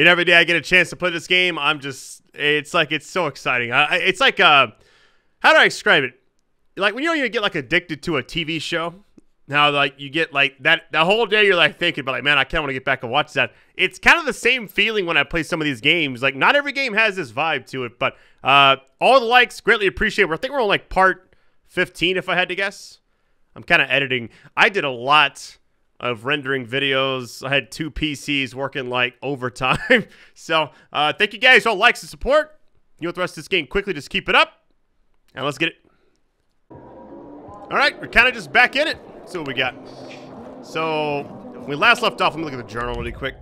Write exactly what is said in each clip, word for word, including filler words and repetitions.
And every day I get a chance to play this game, I'm just, it's like, it's so exciting. I, it's like, uh, how do I describe it? Like when you don't even get like addicted to a T V show, now like you get like that, the whole day you're like thinking, but like, man, I kind of want to get back and watch that. It's kind of the same feeling when I play some of these games. Like not every game has this vibe to it, but uh, all the likes, greatly appreciated. I think we're on like part fifteen if I had to guess. I'm kind of editing. I did a lot of rendering videos. I had two P Cs working like overtime. So uh, thank you guys for all likes and support. You want the rest of this game quickly, just keep it up. And let's get it. All right, we're kind of just back in it. Let's see what we got. So when we last left off, let me look at the journal really quick.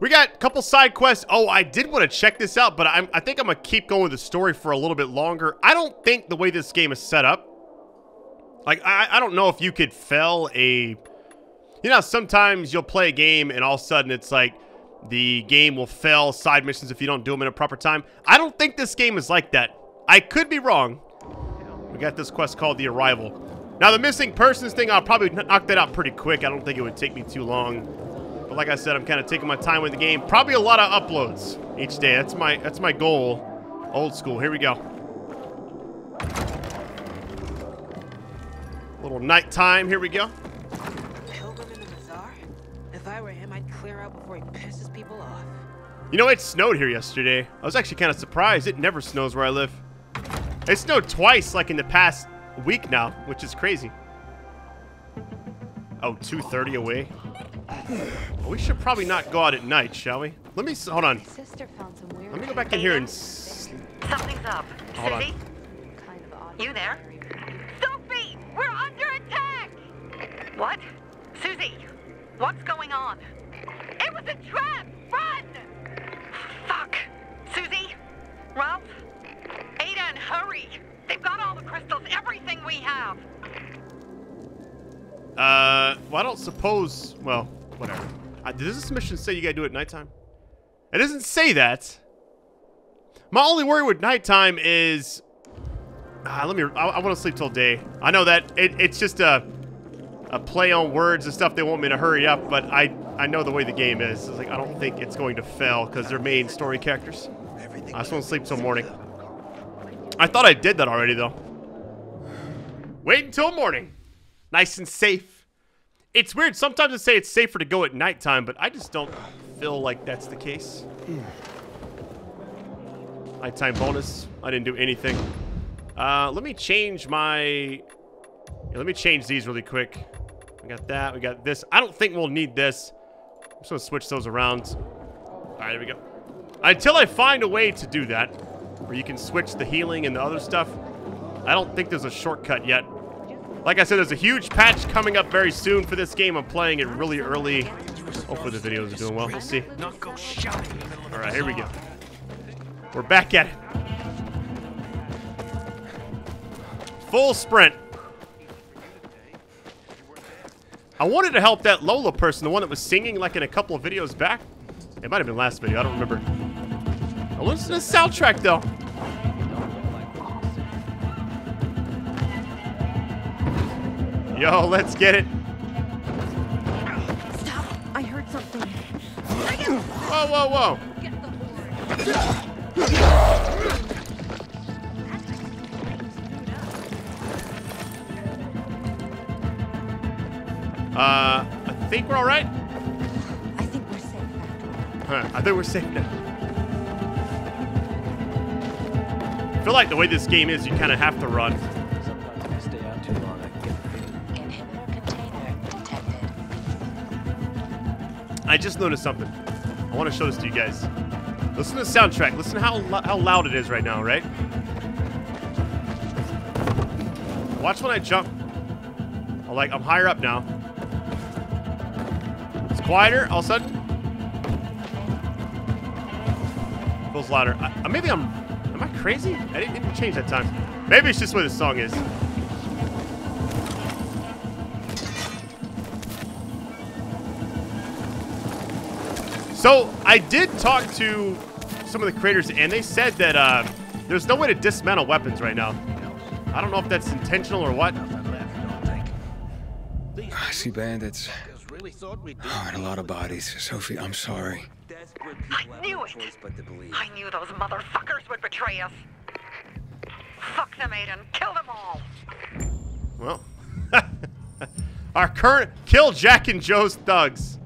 We got a couple side quests. Oh, I did want to check this out, but I'm, I think I'm gonna keep going with the story for a little bit longer. I don't think the way this game is set up, like, I, I don't know if you could fell a... You know, sometimes you'll play a game and all of a sudden it's like the game will fail side missions if you don't do them in a proper time. I don't think this game is like that. I could be wrong. We got this quest called The Arrival. Now, the missing persons thing, I'll probably knock that out pretty quick. I don't think it would take me too long. But like I said, I'm kind of taking my time with the game. Probably a lot of uploads each day. That's my, that's my goal. Old school. Here we go. Little nighttime. Here we go. Pilgrim in the bazaar? If I were him, I'd clear out before he pisses people off. You know, it snowed here yesterday. I was actually kind of surprised. It never snows where I live. It snowed twice, like in the past week now, which is crazy. Oh, two thirty away. Well, we should probably not go out at night, shall we? Let me hold on. Let me go back in here and. Something's up. Hold on. You there? We're under attack! What? Susie, what's going on? It was a trap! Run! Fuck! Susie? Ralph? Aiden, hurry! They've got all the crystals, everything we have! Uh, well, I don't suppose... Well, whatever. Uh, does this mission say you gotta do it at nighttime? It doesn't say that. My only worry with nighttime is... Uh, let me. I, I want to sleep till day. I know that it, it's just a, a play on words and stuff. They want me to hurry up, but I I know the way the game is. It's like I don't think it's going to fail because they're main story characters. I just want to sleep till morning. I thought I did that already though. Wait until morning. Nice and safe. It's weird. Sometimes they say it's safer to go at nighttime, but I just don't feel like that's the case. Nighttime bonus. I didn't do anything. Uh, let me change my... Yeah, let me change these really quick. We got that. We got this. I don't think we'll need this. I'm just going to switch those around. All right, there we go. Until I find a way to do that, where you can switch the healing and the other stuff, I don't think there's a shortcut yet. Like I said, there's a huge patch coming up very soon for this game. I'm playing it really early. Hopefully the videos are doing well. We'll see. All right, here we go. We're back at it. Full sprint. I wanted to help that Lola person, the one that was singing like in a couple of videos back. It might have been last video, I don't remember. I listened to the soundtrack though. Yo, let's get it. Stop! I heard something. Whoa, whoa, whoa! Uh, I think we're all right. I think we're safe now. Huh, I think we're safe now. I feel like the way this game is, you kind of have to run. Sometimes if I stay out too long, I get inhibitor container detected. I just noticed something. I want to show this to you guys. Listen to the soundtrack. Listen to how lo- how loud it is right now, right? Watch when I jump. I'm like, I'm higher up now. Quieter, all of a sudden. Feels louder. I, maybe I'm, am I crazy? I didn't, didn't change that time. Maybe it's just where the song is. So I did talk to some of the creators and they said that uh, there's no way to dismantle weapons right now. I don't know if that's intentional or what. I see bandits. I heard a lot of bodies. Sophie, I'm sorry. desperate people have no choice but to believe. I knew those motherfuckers would betray us. Fuck them, Aiden. Kill them all. Well, our current kill Jack and Joe's thugs.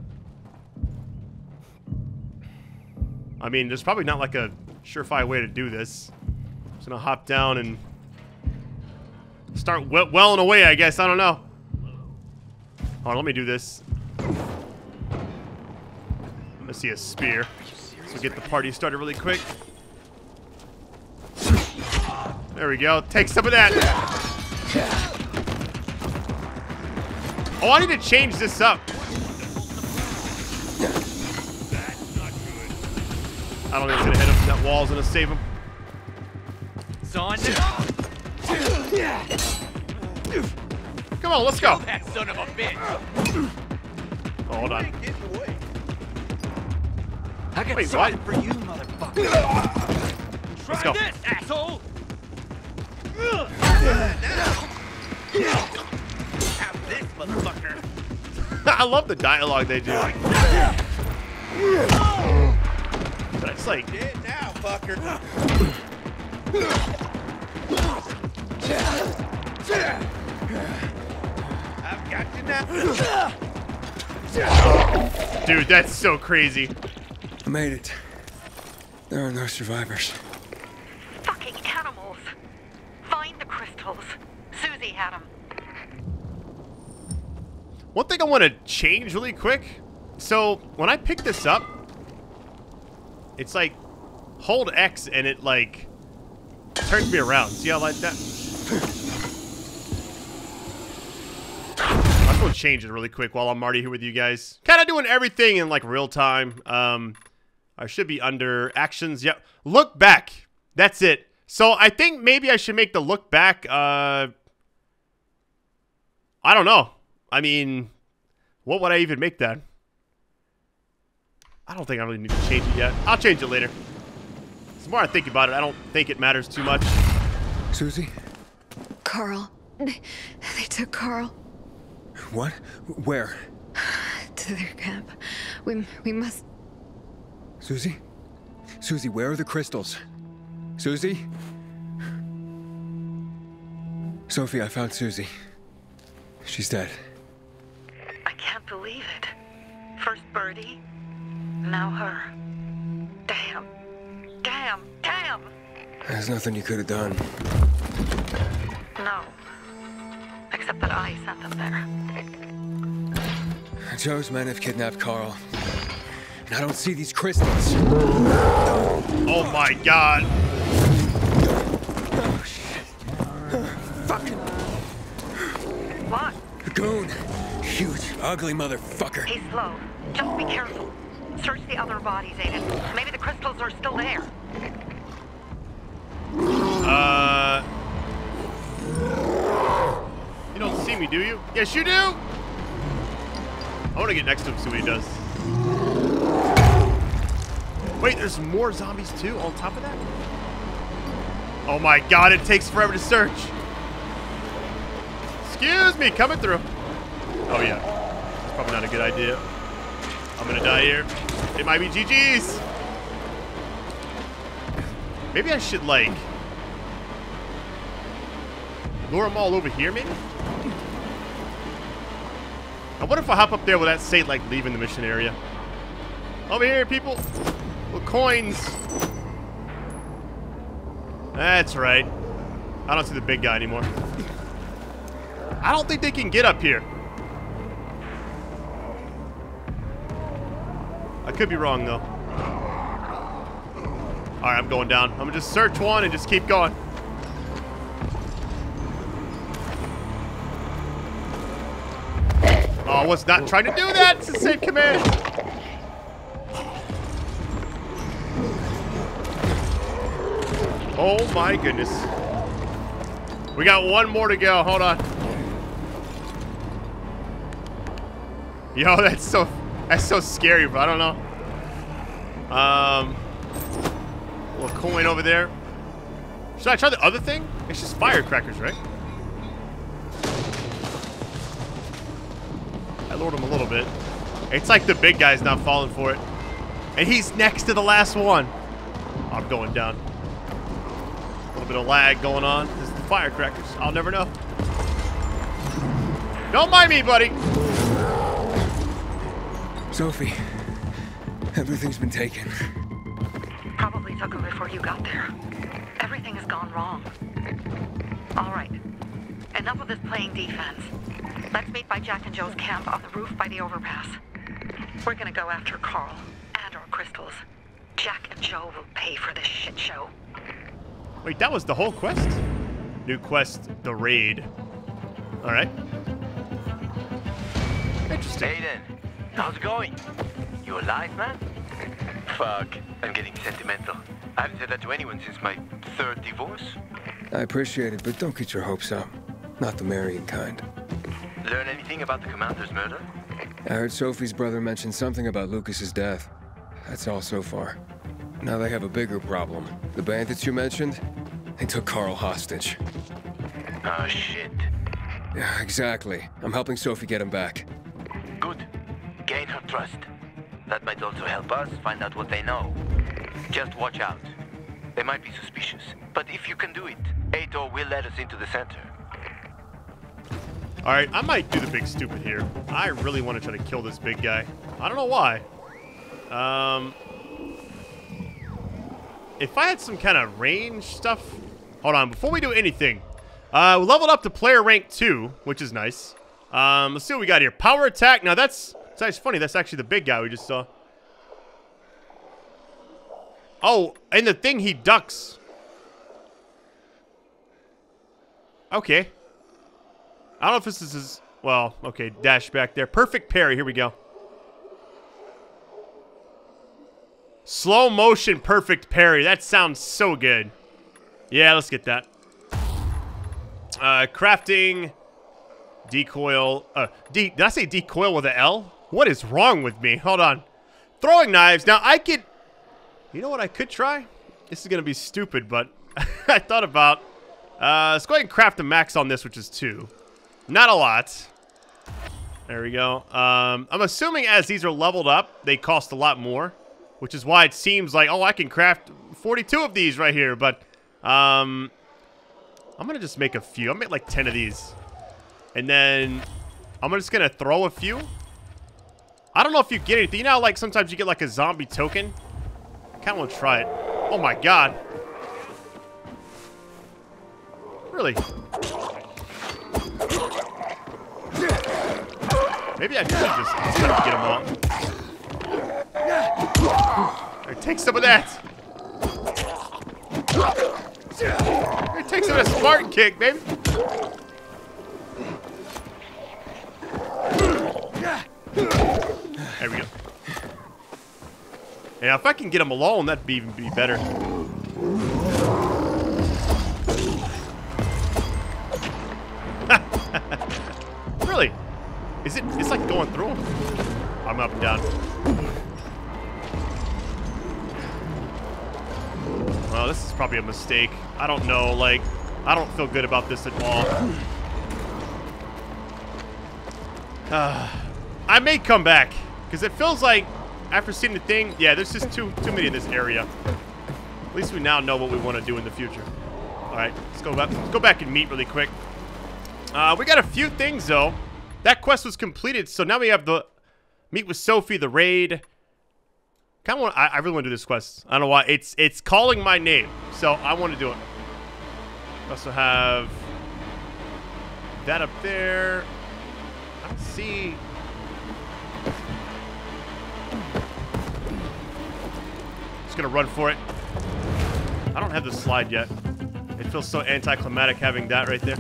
I mean, there's probably not like a surefire way to do this. I'm just gonna hop down and start we welling away, I guess. I don't know. Hold on, let me do this. I see a spear. So get the party started really quick. There we go. Take some of that. Oh, I need to change this up. I don't think it's gonna hit him. That wall's gonna save him. Come on, let's go. That son of a bitch. Oh, hold on. I got Wait, something what? for you, motherfucker. Let's go. Try this, asshole. Have this, motherfucker. I love the dialogue they do. That's like it now, fucker. I've got you now. Dude, that's so crazy. I made it. There are no survivors. Fucking animals. Find the crystals. Susie had them. One thing I want to change really quick. So when I pick this up, it's like hold X and it like turns me around. See how I like that? I'm gonna change it really quick while I'm already here with you guys. Kind of doing everything in like real time. Um. I should be under actions. Yep. Look back. That's it. So I think maybe I should make the look back. Uh, I don't know. I mean, what would I even make that? I don't think I really need to change it yet. I'll change it later. The more I think about it, I don't think it matters too much. Susie? Carl. They, they took Carl. What? Where? To their camp. We, we must... Susie? Susie, where are the crystals? Susie? Sophie, I found Susie. She's dead. I can't believe it. First Birdie, now her. Damn. Damn. Damn! There's nothing you could have done. No. Except that I sent them there. Joe's men have kidnapped Carl. I don't see these crystals. Oh my god. Oh shit. Fucking. What? A goon. Huge, ugly motherfucker. He's slow. Just be careful. Search the other bodies, Aiden. Maybe the crystals are still there. Uh. You don't see me, do you? Yes, you do. I want to get next to him, see what he does. Wait, there's more zombies too on top of that? Oh my god, it takes forever to search. Excuse me, coming through. Oh yeah, that's probably not a good idea. I'm gonna die here. It might be G G's. Maybe I should like... lure them all over here maybe? I wonder if I hop up there, will that say like leaving the mission area? Over here, people. Well, coins. That's right. I don't see the big guy anymore. I don't think they can get up here. I could be wrong, though. All right, I'm going down. I'm going to just search one and just keep going. Oh, I was not trying to do that. It's the same command. Oh my goodness. We got one more to go. Hold on. Yo, that's so that's so scary, bro. I don't know. Um a little coin over there. Should I try the other thing? It's just firecrackers, right? I lured him a little bit. It's like the big guy's not falling for it. And he's next to the last one. I'm going down. A little bit of lag going on. This is the firecrackers. I'll never know. Don't mind me, buddy. Sophie, everything's been taken. Probably took them before you got there. Everything has gone wrong. All right. Enough of this playing defense. Let's meet by Jack and Joe's camp on the roof by the overpass. We're gonna go after Carl and our crystals. Jack and Joe will pay for this shit show. Wait, that was the whole quest? New quest, the raid. All right. Interesting. Aiden, how's it going? You alive, man? Fuck, I'm getting sentimental. I haven't said that to anyone since my third divorce. I appreciate it, but don't get your hopes up. Not the marrying kind. Learn anything about the commander's murder? I heard Sophie's brother mention something about Lucas's death. That's all so far. Now they have a bigger problem. The bandits you mentioned? They took Carl hostage. Oh, shit. Yeah, exactly. I'm helping Sophie get him back. Good. Gain her trust. That might also help us find out what they know. Just watch out. They might be suspicious. But if you can do it, Aitor will let us into the center. Alright, I might do the big stupid here. I really want to try to kill this big guy. I don't know why. Um, if I had some kind of range stuff... Hold on, before we do anything. Uh, we leveled up to player rank two, which is nice. Um, let's see what we got here. Power attack. Now that's... It's actually funny. That's actually the big guy we just saw. Oh, and the thing, he ducks. Okay. I don't know if this is his... Well, okay, dash back there. Perfect parry. Here we go. Slow motion perfect parry. That sounds so good. Yeah, let's get that. Uh, crafting... Decoil... Uh, de did I say decoil with an L? What is wrong with me? Hold on. Throwing knives. Now, I could... You know what I could try? This is going to be stupid, but... I thought about... Uh, let's go ahead and craft a max on this, which is two. Not a lot. There we go. Um, I'm assuming as these are leveled up, they cost a lot more, which is why it seems like, oh, I can craft forty-two of these right here, but um, I'm going to just make a few. I'll make like ten of these, and then I'm just going to throw a few. I don't know if you get anything. You know, like sometimes you get like a zombie token. I kind of want to try it. Oh, my God. Really? Maybe I should just instead of get him off. Here, take some of that. Here, take some of that Spartan kick, baby. There we go. Yeah, if I can get him alone, that'd be even be better. Really? Is it? It's like going through them. I'm up and down. Well, this is probably a mistake. I don't know. Like, I don't feel good about this at all. Uh, I may come back because it feels like after seeing the thing, yeah, there's just too too many in this area. At least we now know what we want to do in the future. All right, let's go back. Let's go back and meet really quick. Uh, we got a few things, though. That quest was completed, so now we have the... Meet with Sophie, the raid. Kind of want... I, I really want to do this quest. I don't know why. It's it's calling my name, so I want to do it. We also have... That up there. I don't see... Just gonna run for it. I don't have the slide yet. It feels so anticlimactic having that right there.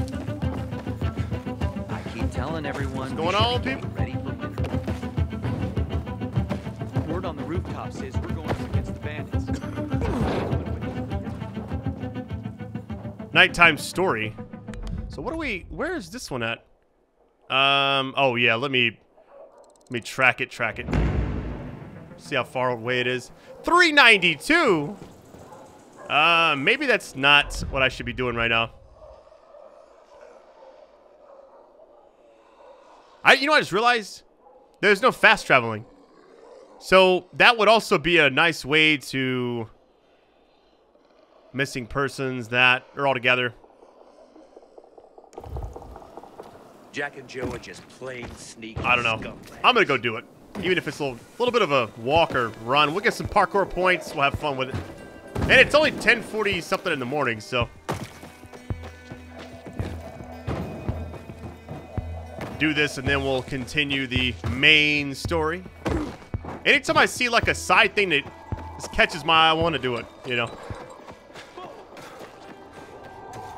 Telling everyone what's going on, people. Ready for winter. Word on the rooftop says we're going up against the bandits. Nighttime story. So what do we? Where is this one at? Um. Oh yeah. Let me. Let me track it. Track it. See how far away it is. three ninety-two. Uh. Maybe that's not what I should be doing right now. I, you know what I just realized? There's no fast traveling. So that would also be a nice way to missing persons that are all together. Jack and Joe are just plain sneaky. I don't know. Scumbags. I'm gonna go do it, even if it's a little, little bit of a walk or run. We'll get some parkour points. We'll have fun with it. And it's only ten forty something in the morning, so do this, and then we'll continue the main story. Anytime I see like a side thing that just catches my eye, I want to do it. You know.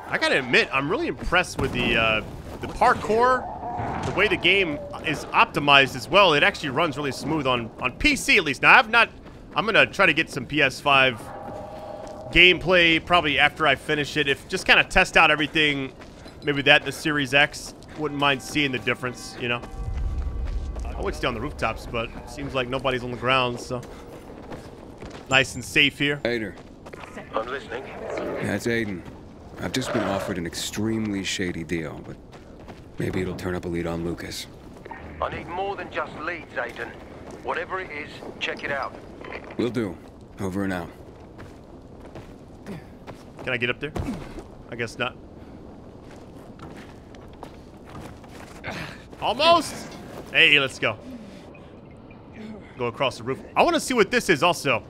I gotta admit, I'm really impressed with the uh, the parkour, the way the game is optimized as well. It actually runs really smooth on on P C at least. Now I've not. I'm gonna try to get some P S five gameplay probably after I finish it. If just kind of test out everything, maybe that the Series X. Wouldn't mind seeing the difference, you know. I would stay on the rooftops, but it seems like nobody's on the ground, so nice and safe here. Aiden. I'm listening. That's Aiden. I've just been offered an extremely shady deal, but maybe it'll turn up a lead on Lucas. I need more than just leads, Aiden. Whatever it is, check it out. Will do. Over and out. Can I get up there? I guess not. Almost. Hey, let's go. Go across the roof. I want to see what this is also.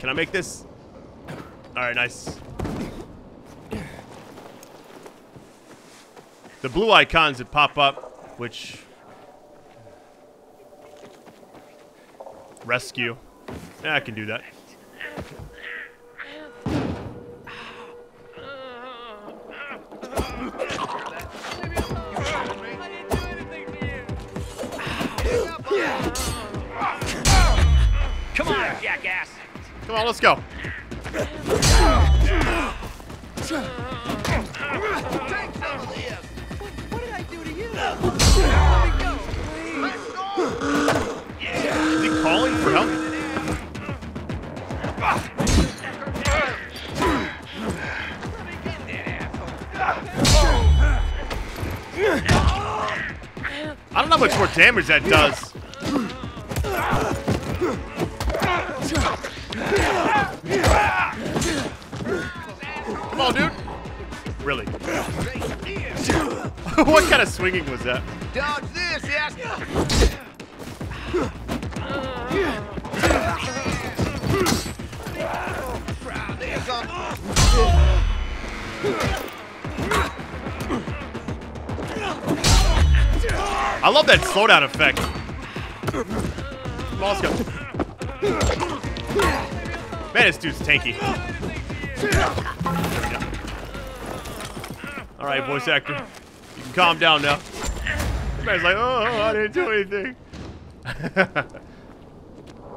Can I make this? All right, nice. The blue icons that pop up, which... Rescue. Yeah, I can do that. Come on, let's go. What did I do to you? Is he calling for help? I don't know how much more damage that does. Come on, dude. Really? What kind of swinging was that? Dodge this, yes. I love that slowdown effect. Let's go. Man, this dude's tanky. All right, voice actor, you can calm down now. This man's like, oh, I didn't do anything.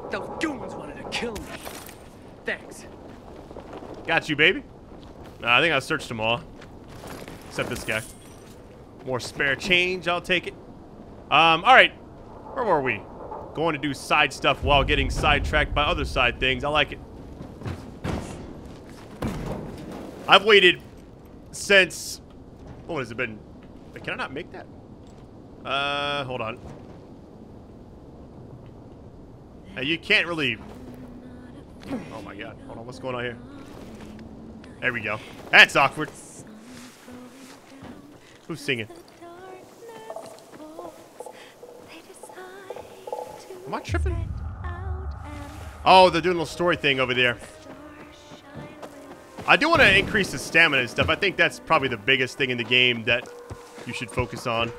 Those goons wanted to kill me. Thanks. Got you, baby. Uh, I think I searched them all, except this guy. More spare change, I'll take it. Um, all right, where were we? Going to do side stuff while getting sidetracked by other side things. I like it. I've waited since... What has it been? Can I not make that? Uh, hold on. Now you can't really... Oh my god. Hold on, what's going on here? There we go. That's awkward. Who's singing? Am I tripping? Oh, they're doing a little story thing over there. I do want to increase the stamina and stuff. I think that's probably the biggest thing in the game that you should focus on.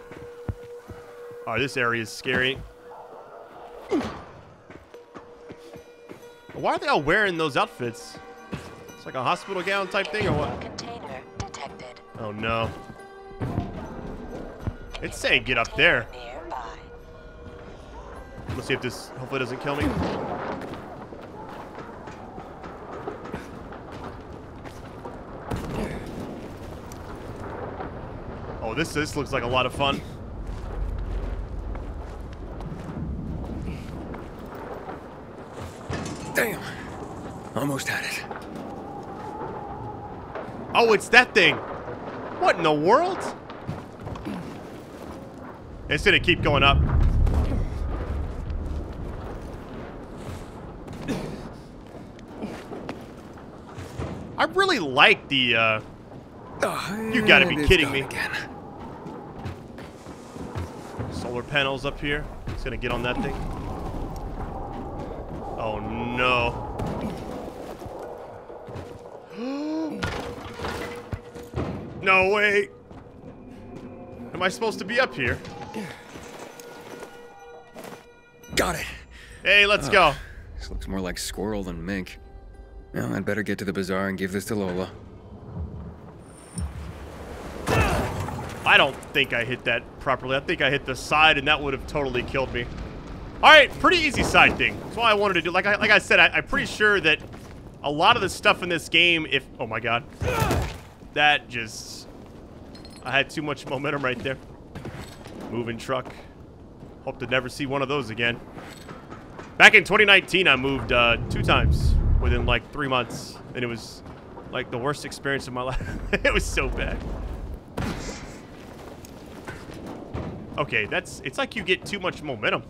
Oh, this area is scary. Why are they all wearing those outfits? It's like a hospital gown type thing or what? Container detected. Oh no. It's saying get up there. Let's see if this hopefully doesn't kill me. Oh, this this looks like a lot of fun. Damn. Almost had it. Oh, it's that thing. What in the world? It's gonna keep going up. I really like the, uh... Oh, you gotta be kidding me. Again. Solar panels up here. It's gonna get on that thing. Oh, no. No, wait. Am I supposed to be up here? Got it. Hey, let's oh, go. This looks more like squirrel than mink. Well, I'd better get to the bazaar and give this to Lola. I don't think I hit that properly. I think I hit the side, and that would have totally killed me. All right, pretty easy side thing. That's why I wanted to do. Like I, like I said, I, I'm pretty sure that a lot of the stuff in this game, if... Oh, my God. That just... I had too much momentum right there. Moving truck. Hope to never see one of those again. Back in twenty nineteen, I moved uh, two times within like three months. And it was like the worst experience of my life. It was so bad. Okay, that's... It's like you get too much momentum.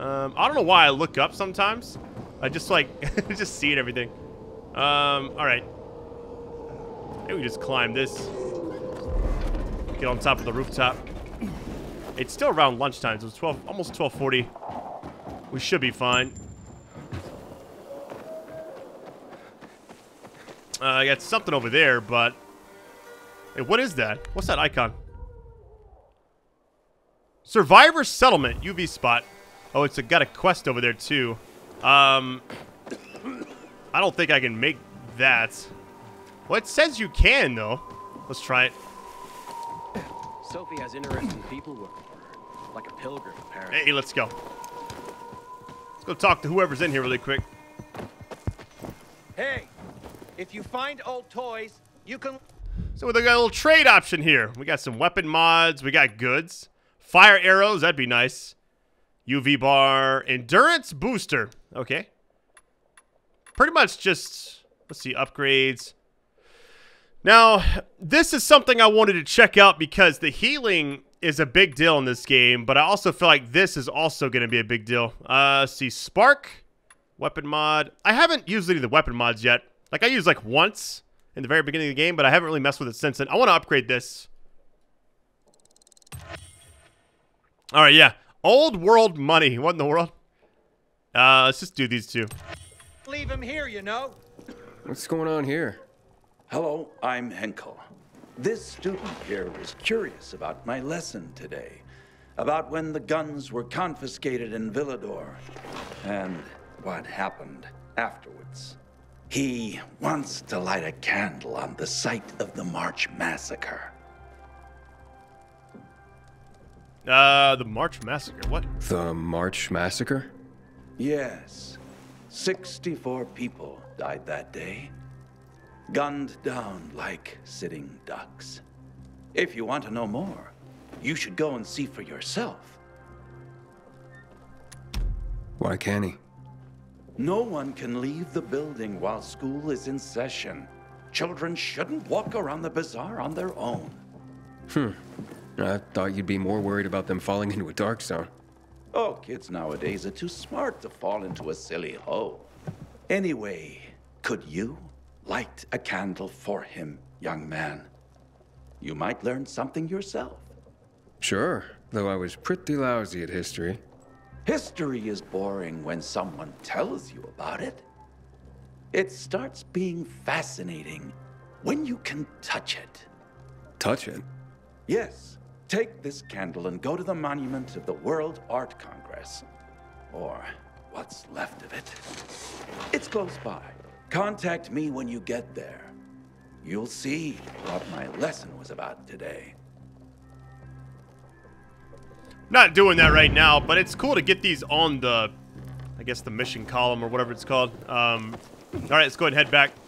Um, I don't know why I look up sometimes. I just like... just see it, everything. Um, alright. Maybe we just climb this. Get on top of the rooftop. It's still around lunchtime, so it's twelve, almost twelve forty. We should be fine. Uh, I got something over there, but... Hey, what is that? What's that icon? Survivor Settlement, U V spot. Oh, it's a, got a quest over there, too. Um... I don't think I can make that. Well, it says you can, though. Let's try it. Sophie has interesting people working for her, like a pilgrim, apparently. Hey, let's go. Let's go talk to whoever's in here really quick. Hey, if you find old toys, you can... So we got a little trade option here. We got some weapon mods. We got goods. Fire arrows. That'd be nice. U V bar. Endurance booster. Okay. Pretty much just, let's see, upgrades. Now, this is something I wanted to check out because the healing is a big deal in this game, but I also feel like this is also going to be a big deal. Uh, let's see, Spark, weapon mod. I haven't used any of the weapon mods yet. Like, I used, like, once in the very beginning of the game, but I haven't really messed with it since then. I want to upgrade this. All right, yeah. Old world money. What in the world? Uh, let's just do these two. Leave him here, you know. What's going on here? Hello, I'm Henkel. This student here was curious about my lesson today, about when the guns were confiscated in Villador and what happened afterwards. He wants to light a candle on the site of the March Massacre. Uh, the March Massacre, what? The March Massacre? Yes. sixty-four people died that day, gunned down like sitting ducks. If you want to know more, you should go and see for yourself. Why can't he? No one can leave the building while school is in session. Children shouldn't walk around the bazaar on their own. Hmm. I thought you'd be more worried about them falling into a dark zone. Oh, kids nowadays are too smart to fall into a silly hole. Anyway, could you light a candle for him, young man? You might learn something yourself. Sure, though I was pretty lousy at history. History is boring when someone tells you about it. It starts being fascinating when you can touch it. Touch it? Yes. Take this candle and go to the monument of the World Art Congress. Or what's left of it. It's close by. Contact me when you get there. You'll see what my lesson was about today. Not doing that right now, but it's cool to get these on the, I guess, the mission column or whatever it's called. Um, all right, let's go ahead and head back.